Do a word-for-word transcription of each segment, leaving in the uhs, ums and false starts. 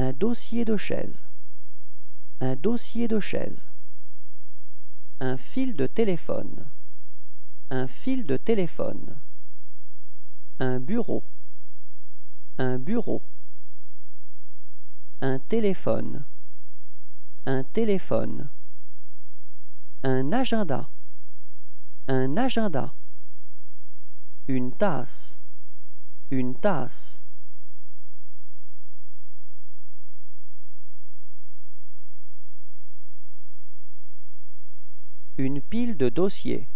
un dossier de chaise, un dossier de chaise, un fil de téléphone, un fil de téléphone, un bureau, un bureau, un téléphone, un téléphone, un agenda, un agenda, une tasse, une tasse. Une pile de dossiers,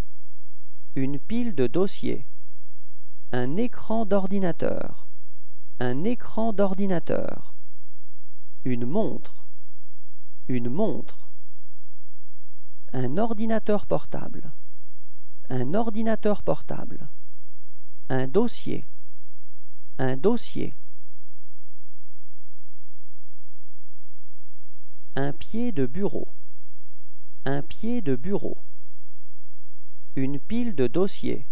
une pile de dossiers, un écran d'ordinateur, un écran d'ordinateur, une montre, une montre, un ordinateur portable, un ordinateur portable, un dossier, un dossier, un pied de bureau, un pied de bureau, une pile de dossiers,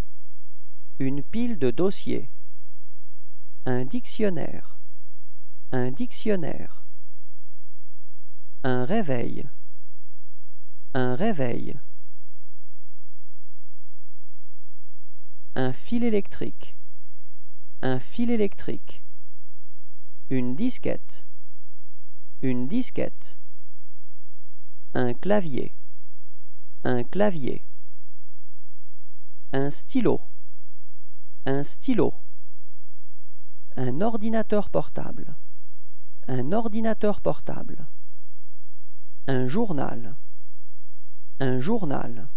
une pile de dossiers, un dictionnaire, un dictionnaire, un réveil, un réveil, un fil électrique, un fil électrique, une disquette, une disquette, un clavier, un clavier, un stylo, un stylo, un ordinateur portable, un ordinateur portable, un journal, un journal.